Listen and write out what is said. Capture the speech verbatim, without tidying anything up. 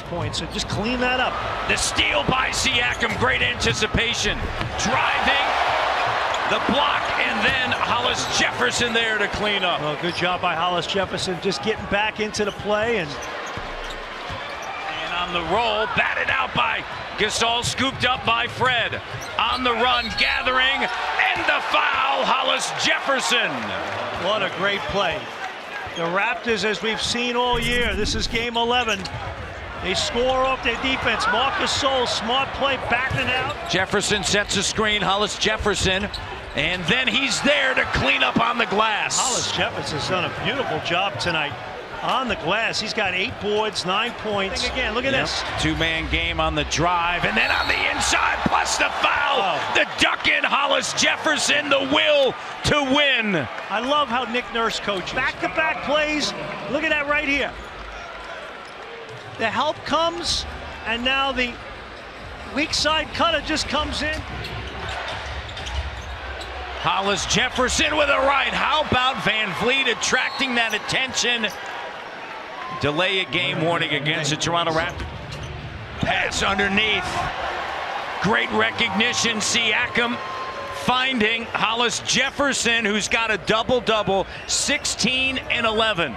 points, so just clean that up. The steal by Siakam, great anticipation. Driving, the block, and then Hollis-Jefferson there to clean up. Well, good job by Hollis-Jefferson, just getting back into the play. And, and on the roll, batted out by Gasol, scooped up by Fred. On the run, gathering, and the foul, Hollis-Jefferson. What a great play. The Raptors, as we've seen all year, this is game eleven. They score off their defense. Marc Gasol, smart play, backing out. Jefferson sets a screen, Hollis-Jefferson, and then he's there to clean up on the glass. Hollis-Jefferson's done a beautiful job tonight on the glass. He's got eight boards, nine points. Again, look at yep. this. Two-man game on the drive, and then on the inside, plus the foul. Oh. The duck in, Hollis-Jefferson, the will to win. I love how Nick Nurse coaches. Back-to-back plays. Look at that right here. The help comes, and now the weak side cutter just comes in. Hollis-Jefferson with a right. How about Van Vleet attracting that attention? Delay a game warning against the Toronto Raptors. Pass underneath. Great recognition, Siakam. Finding Hollis-Jefferson, who's got a double-double, sixteen and eleven.